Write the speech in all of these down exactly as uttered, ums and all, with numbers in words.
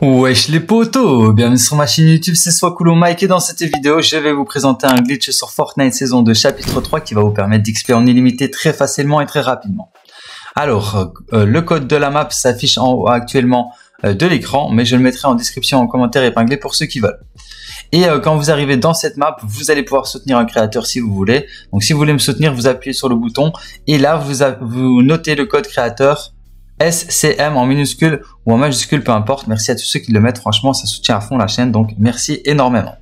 Wesh les potos, bienvenue sur ma chaîne YouTube, c'est Soiscool Mec et dans cette vidéo je vais vous présenter un glitch sur Fortnite saison deux chapitre trois qui va vous permettre d'X P en illimité très facilement et très rapidement. Alors, euh, le code de la map s'affiche en haut actuellement euh, de l'écran, mais je le mettrai en description, en commentaire épinglé pour ceux qui veulent. Et euh, quand vous arrivez dans cette map, vous allez pouvoir soutenir un créateur si vous voulez. Donc si vous voulez me soutenir, vous appuyez sur le bouton et là vous, vous notez le code créateur S C M en minuscule ou en majuscule, peu importe. Merci à tous ceux qui le mettent, franchement ça soutient à fond la chaîne, donc merci énormément.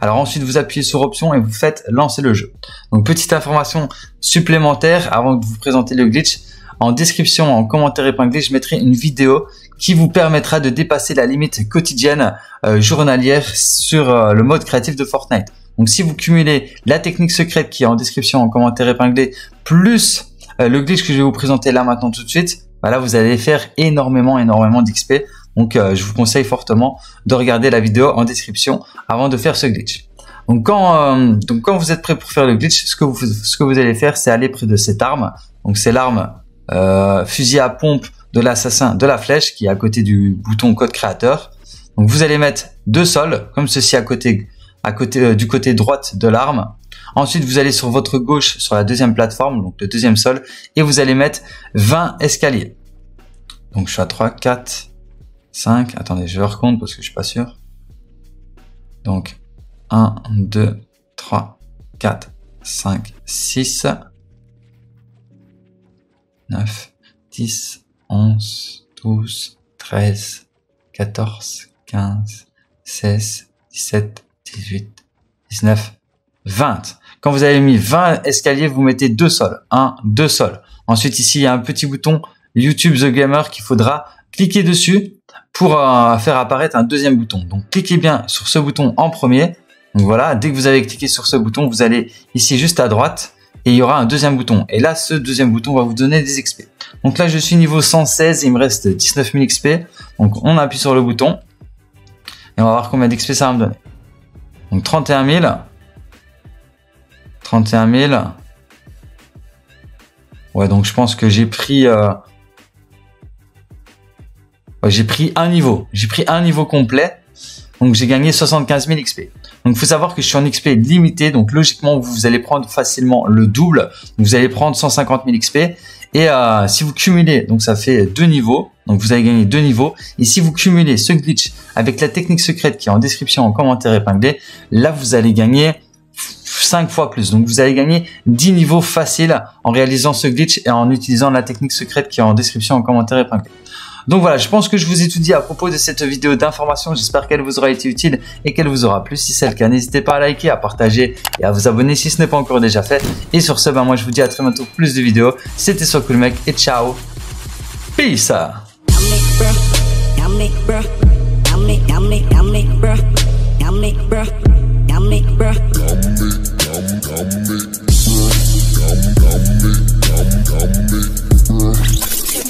Alors ensuite vous appuyez sur option et vous faites lancer le jeu. Donc petite information supplémentaire avant de vous présenter le glitch, en description, en commentaire épinglé, je mettrai une vidéo qui vous permettra de dépasser la limite quotidienne euh, journalière sur euh, le mode créatif de Fortnite. Donc si vous cumulez la technique secrète qui est en description, en commentaire épinglé, plus euh, le glitch que je vais vous présenter là maintenant tout de suite, voilà, vous allez faire énormément, énormément d'X P. Donc, euh, je vous conseille fortement de regarder la vidéo en description avant de faire ce glitch. Donc, quand, euh, donc, quand vous êtes prêt pour faire le glitch, ce que vous, ce que vous allez faire, c'est aller près de cette arme. Donc, c'est l'arme euh, fusil à pompe de l'assassin de la flèche qui est à côté du bouton code créateur. Donc, vous allez mettre deux sols comme ceci à côté, à côté euh, du côté droite de l'arme. Ensuite, vous allez sur votre gauche, sur la deuxième plateforme, donc le deuxième sol, et vous allez mettre vingt escaliers. Donc, je suis à trois, quatre, cinq. Attendez, je recompte parce que je suis pas sûr. Donc, un, deux, trois, quatre, cinq, six, neuf, dix, onze, douze, treize, quatorze, quinze, seize, dix-sept, dix-huit, dix-neuf, vingt. Quand vous avez mis vingt escaliers, vous mettez deux sols. un, deux sols. Ensuite, ici, il y a un petit bouton YouTube The Gamer qu'il faudra cliquer dessus pour euh, faire apparaître un deuxième bouton. Donc, cliquez bien sur ce bouton en premier. Donc, voilà, dès que vous avez cliqué sur ce bouton, vous allez ici juste à droite et il y aura un deuxième bouton. Et là, ce deuxième bouton va vous donner des X P. Donc là, je suis niveau cent seize, il me reste dix-neuf mille X P. Donc, on appuie sur le bouton et on va voir combien d'X P ça va me donner. Donc, trente et un mille. Ouais, donc je pense que j'ai pris euh... ouais, j'ai pris un niveau j'ai pris un niveau complet, donc j'ai gagné soixante-quinze mille X P. Donc faut savoir que je suis en X P limité, donc logiquement vous allez prendre facilement le double, vous allez prendre cent cinquante mille X P. Et euh, si vous cumulez, donc ça fait deux niveaux, donc vous allez gagner deux niveaux. Et si vous cumulez ce glitch avec la technique secrète qui est en description, en commentaire épinglé, là vous allez gagner cinq fois plus. Donc vous allez gagner dix niveaux faciles en réalisant ce glitch et en utilisant la technique secrète qui est en description, en commentaire épinglé. Donc voilà, je pense que je vous ai tout dit à propos de cette vidéo d'information. J'espère qu'elle vous aura été utile et qu'elle vous aura plu. Si c'est le cas, n'hésitez pas à liker, à partager et à vous abonner si ce n'est pas encore déjà fait. Et sur ce, ben moi je vous dis à très bientôt pour plus de vidéos. C'était Soiscool Mec et ciao. Peace. I'm make, I'm make, I'm make,